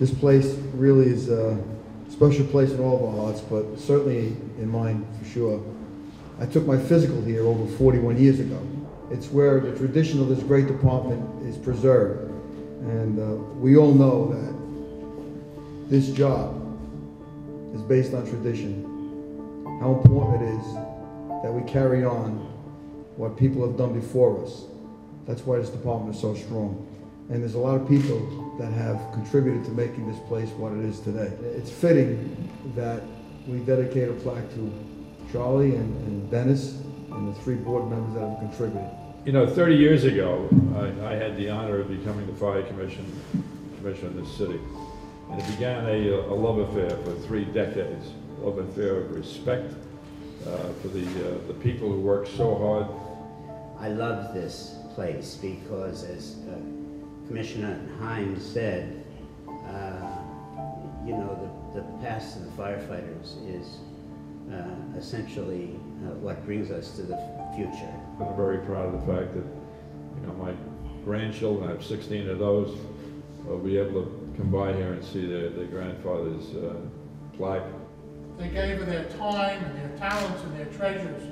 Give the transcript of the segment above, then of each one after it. This place really is a special place in all of our hearts, but certainly in mine for sure. I took my physical here over 41 years ago. It's where the tradition of this great department is preserved. And we all know that this job is based on tradition. How important it is that we carry on what people have done before us. That's why this department is so strong. And there's a lot of people that have contributed to making this place what it is today. It's fitting that we dedicate a plaque to Charlie and Dennis and the three board members that have contributed. You know, 30 years ago, I had the honor of becoming the fire commissioner of this city. And it began a love affair for 3 decades, a love affair of respect for the people who work so hard. I love this place because, as Commissioner Himes said, you know, the past of the firefighters is essentially what brings us to the future. I'm very proud of the fact that, you know, my grandchildren, I have 16 of those, will be able to come by here and see their grandfather's plaque. They gave of their time and their talents and their treasures.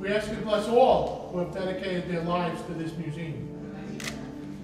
We ask you to bless all who have dedicated their lives to this museum.